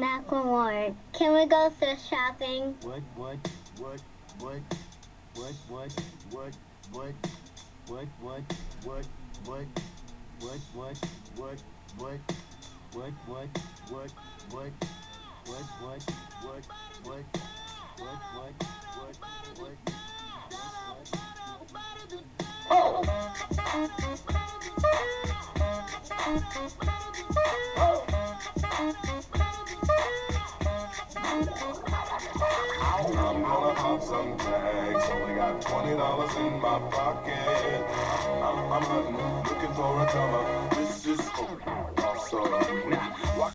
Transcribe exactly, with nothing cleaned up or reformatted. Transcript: McLemore, can we go thrift shopping? What, what, what, what, what, what, what, what, what, what, what, what, what, what, what, what, what, what, what, what, what, what, what, what, what, what, what, what. I'm gonna pop some tags, only got twenty dollars in my pocket. I'm, I'm hunting, looking for a comer. This is awesome.